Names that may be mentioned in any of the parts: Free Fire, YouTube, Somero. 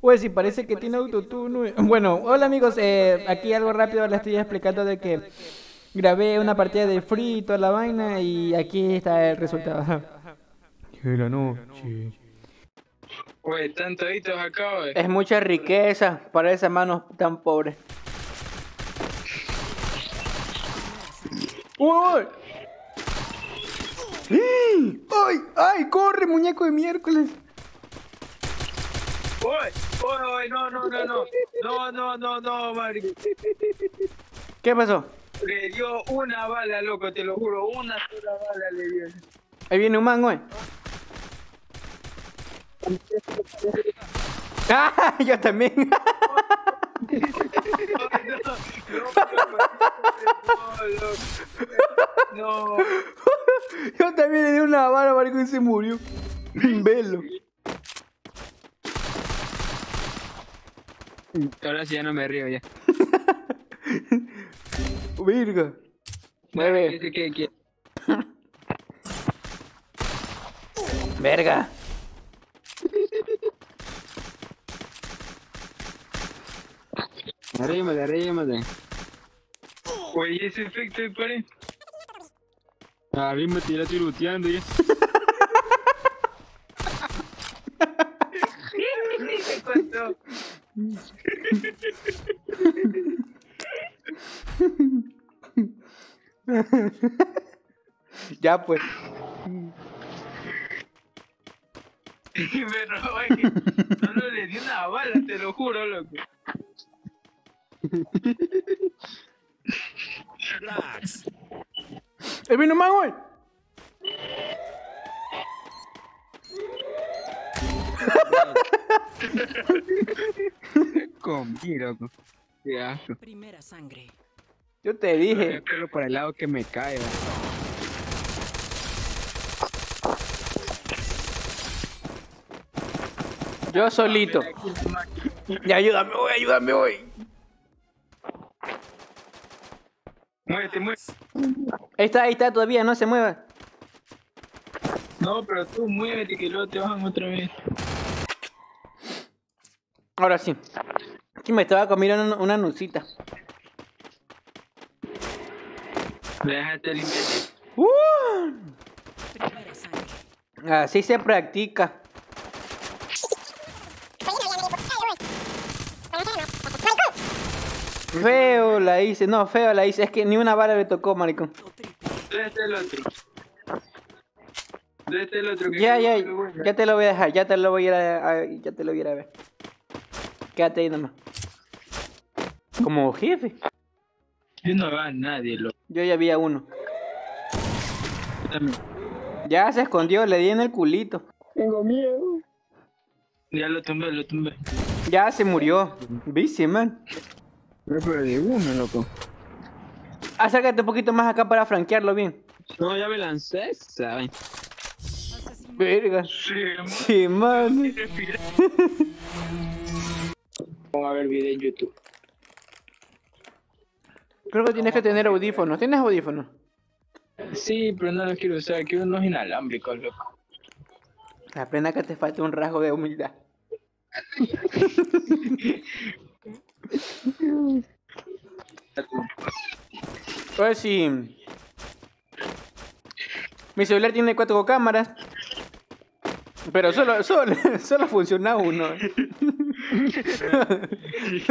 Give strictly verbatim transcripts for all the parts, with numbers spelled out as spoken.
Pues si parece que tiene autotune. Bueno, hola amigos, eh, aquí algo rápido les estoy explicando de que grabé una partida de Free y toda la vaina y aquí está el resultado. La noche. Oye, tantaditos acá, wey. Es mucha riqueza para esas manos tan pobres. ¡Uy! ¡Ay! ¡Ay! ¡Corre, muñeco de miércoles! ¡Uy! ¡Uy! ¡No, no, no, no! ¡No, no, no, no, Mari! ¿Qué pasó? Le dio una bala, loco, te lo juro. Una sola bala le dio. Ahí viene un man, güey. ¡Ah! ¡Yo también! No, yo también le di una bala, marico, y se murió. Velo. Ahora sí ya no me río ya. Virga. Mueve. Verga. Arrímate, arrímate. Oye, ese efecto de pared. Arrímate, ya estoy looteando ya. ¿Qué pasó? Ya pues. Me robé. No le di una bala, te lo juro, loco. Relax. ¡Eh, vino más, güey! Conmigo. Qué asco. Primera sangre. Yo te dije. Yo creo por el lado que me cae, güey. Yo solito. Ya, ayúdame, güey, ayúdame, güey. Muévete, muévete. Ahí está, ahí está, todavía no se mueva. No, pero tú muévete que luego te bajan otra vez. Ahora sí. Aquí me estaba comiendo una, una nucita. Déjate limpiar. ¡Uh! Así se practica. Feo la hice, no, feo la hice, es que ni una bala le tocó, maricón. Este el otro. Este el otro. Que ya, ya, ya te lo voy a dejar, ya te lo voy a ir a, a, ya te lo voy a ir a ver. Quédate ahí nomás. Como jefe. Yo no veo a nadie, loco. Yo ya vi a uno. Dame. Ya se escondió, le di en el culito. Tengo miedo. Ya lo tumbé, lo tumbé. Ya se murió. Bici, man. Pero de uno, loco. Acércate un poquito más acá para franquearlo bien. No, ya me lancé, ¿sabes? Verga. Sí, man. Sí, vamos a ver video en YouTube. Creo que tienes que tener audífonos. ¿Tienes audífonos? Sí, pero no los quiero usar. Quiero unos inalámbricos, loco. Aprenda que te falta un rasgo de humildad. Pues sí. Mi celular tiene cuatro cámaras. Pero solo, solo, solo funciona uno.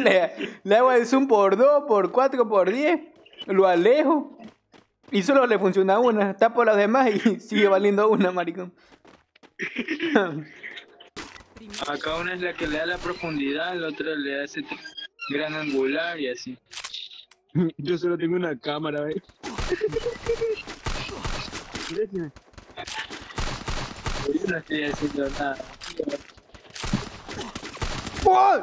Le, le hago el zoom por dos, por cuatro, por diez. Lo alejo. Y solo le funciona una. Tapo las demás y sigue valiendo una, maricón. Acá una es la que le da la profundidad, la otra le da ese gran angular y así. Yo solo tengo una cámara, ¿ves? Yo no estoy haciendo nada. ¡Wow!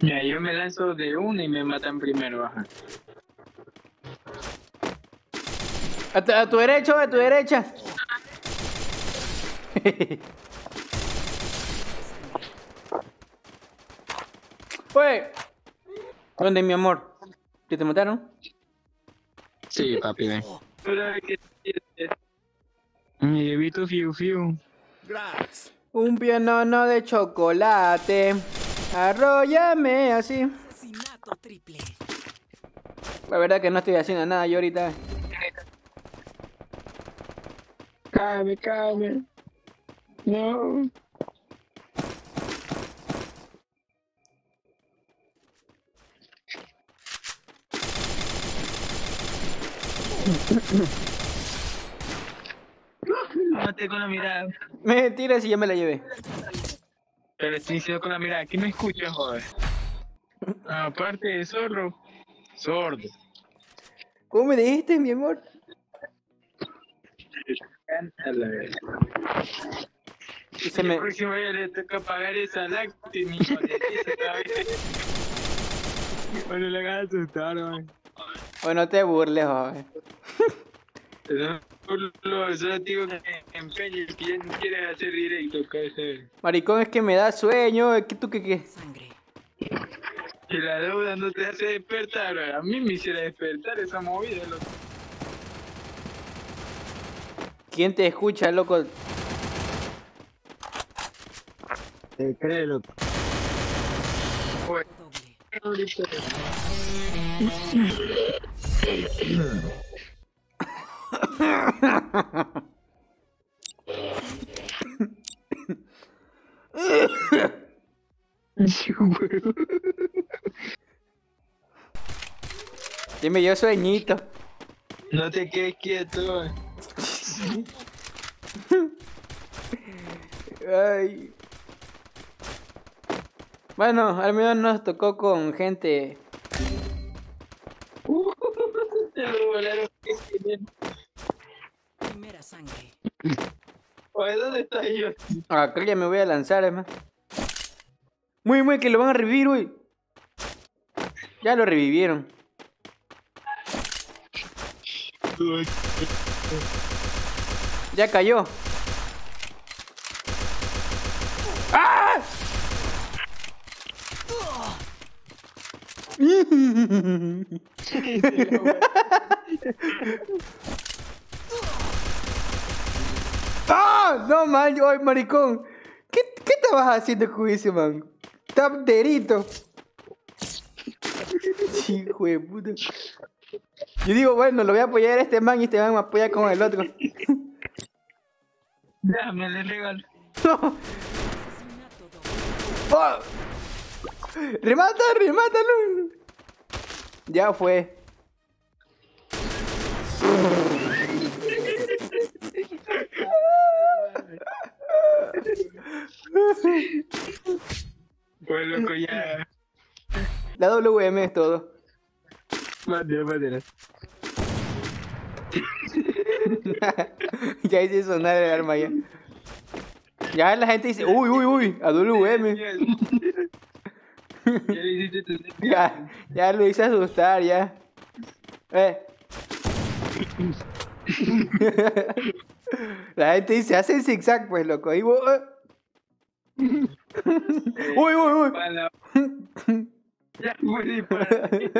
Mira, yo me lanzo de una y me matan primero, baja. A tu, a tu derecha, a tu derecha. Fue. ¿Dónde, mi amor? ¿Que te mataron? Sí, papi, ven. Hola, ¿qué tienes? Me llevé tu fiu fiu. Un pianono de chocolate. Arróllame así. Asesinato triple. La verdad que no estoy haciendo nada yo ahorita. Calme, calme. No. No te con la mirada. Mentira, si yo me la llevé. Pero si se con la mirada, aquí me escuchas, joder. Aparte de zorro, sordo. ¿Cómo me dijiste, mi amor? Y se me... El próximo día le toca pagar esa lacte, mi hijo. Bueno, le acabas de asustar, man. Bueno, te burles, joven. No burlo, solo digo que me empeño y que ya no quieres hacer directo, cabeza. Maricón, es que me da sueño, es que tú que qué. Sangre. Que la deuda no te hace despertar, a mí me hiciera despertar esa movida, loco. ¿Quién te escucha, loco? Te cree, loco. Bueno. Dime, yo sueñito. No te quedes quieto. Ay. Bueno, al menos nos tocó con gente. Primera sangre. Oye, ¿dónde está yo? Acá ya me voy a lanzar, hermano. Muy, muy, que lo van a revivir, güey. Ya lo revivieron. Ya cayó. ¡Ah! ¡Ah! No, man, yo, ay, maricón. ¿Qué, qué estabas haciendo con ese, man? Tapterito. Sí, jue puta. Yo digo, bueno, lo voy a apoyar a este man y este man me apoya con el otro. Dame, le regalo. No. Oh. Remata, remátalo. Ya fue. Pues loco ya. La W M es todo. Madre, madre. Ya hice sonar el arma ya. Ya la gente dice, uy, uy, uy, a W M. Ya le hiciste tu... ya, ya lo hice asustar, ya. Eh. La gente dice, hace el zigzag, pues, loco. Y vos... uy, uy, uy. Ya morí para ti.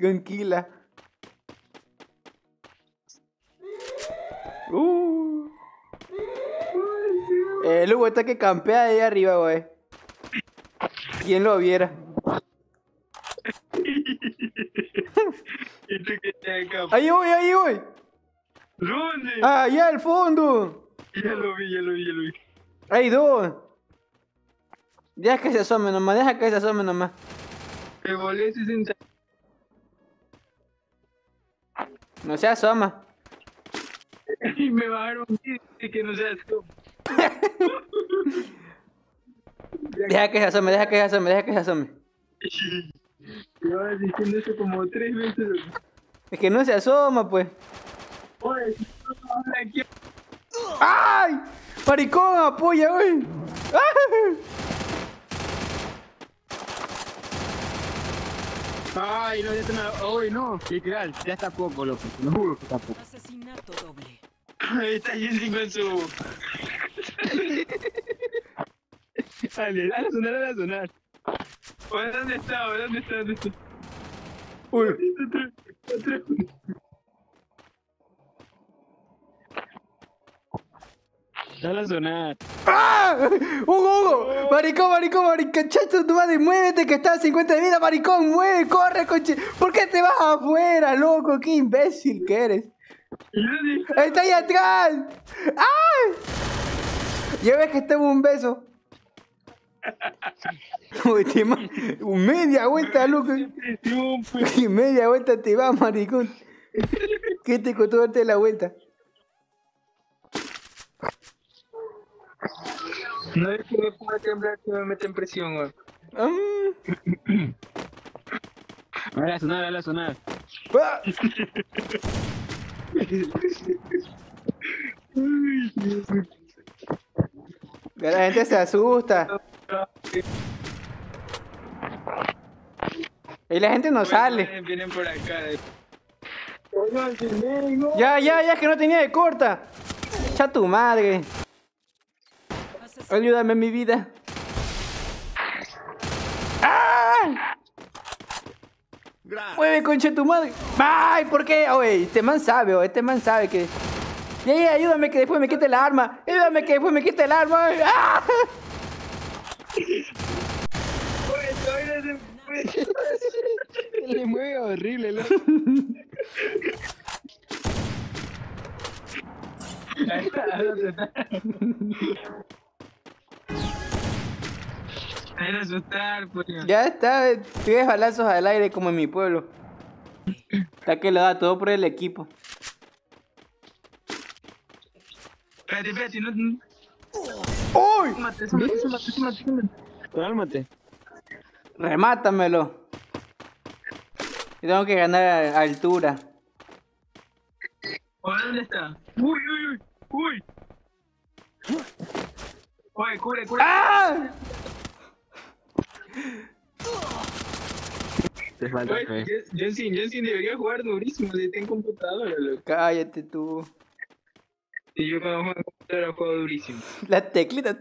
Tranquila. Uh. El Hugo está que campea de ahí arriba, güey. ¿Quién lo viera? Ahí voy, ahí voy. ¿Dónde? Allá al fondo. Ya lo vi, ya lo vi, ya lo vi. Hay dos. Deja que se asome nomás, deja que se asome nomás. Te volé sesenta. No se asoma. Y me bajaron y que no se asoma. Deja que se asome, deja que se asome, deja que se asome. Llevaba diciendo eso como tres veces. Es que no se asoma, pues. Oye, si no me aquí. ¡Ay! Maricón, apoya, güey. Ay, no, ya está nada. Ay, no. Literal, ya está poco, loco. No juro que está poco. Asesinato doble. Ahí está Jessica en su. Dale, dale a sonar, dale a sonar. Oye, ¿dónde está? ¿Dónde está? ¿Dónde está? Uy. Otra. Dale a sonar. ¡Ah! ¡Hugo, Hugo! Maricón, maricón, maricón, chacho, tú vas de muévete que está a cincuenta de vida, maricón, mueve, corre, coche. ¿Por qué te vas afuera, loco? ¡Qué imbécil que eres! ¡Está ahí atrás! ¡Ay! Ya ves que estaba un beso. Media vuelta, loco. Media vuelta te va, maricón. ¿Qué te costó darte la vuelta? No es que me pueda temblar que me meten presión, güey. Dale a sonar, dale a sonar. ¡Ah! La gente se asusta. Y la gente no pues sale. Vienen por acá, eh. Ya, ya, ya, es que no tenía de corta. Echa tu madre. Ayúdame en mi vida. ¡Ah! Mueve, concha tu madre. Ay, ¿por qué? Oye, este man sabe, oye, este man sabe que... Ya, yeah, yeah, ayúdame que después me quite el arma. Ayúdame que después me quite el arma. ¡Ah! Le mueve horrible, loco. Era asustar, pues. Ya está, tres balazos al aire como en mi pueblo. Está que lo da todo por el equipo. Espérate, espérate, no. ¡Uy! Cálmate, cálmate, cálmate. Cálmate. Remátamelo. Yo tengo que ganar a altura. ¿Dónde está? ¡Uy, uy, uy! ¡Uy! ¡Uy, cubre, cubre! ¡Ah! Te falta fe. Jensen, Jensen debería jugar durísimo si está en computadora, loco. Cállate tú. Y yo cuando juego en computadora juego durísimo. La teclita.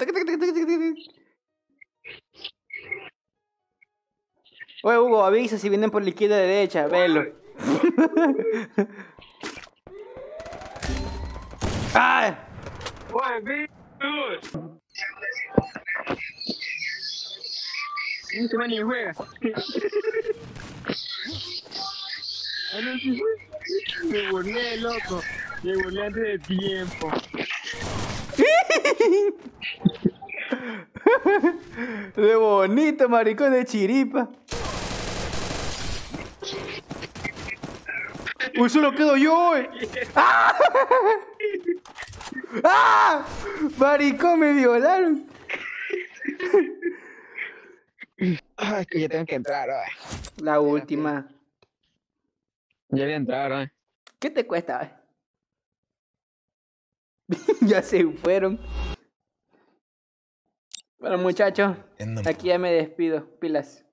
Oye, Hugo, avisa si vienen por la izquierda o derecha, velo. ¡Ay! ¡Oye, tú! No se va ni juega. Me burlé, loco. Me burlé antes de tiempo. De bonito, maricón de chiripa. Uy, solo quedo yo. ¡Ah! ¡Ah! Maricón, me violaron. Ay, que yo tengo que entrar, oye. La última. Ya voy a entrar, oye. ¿Qué te cuesta, oye? Ya se fueron. Bueno, muchachos, aquí ya me despido. Pilas.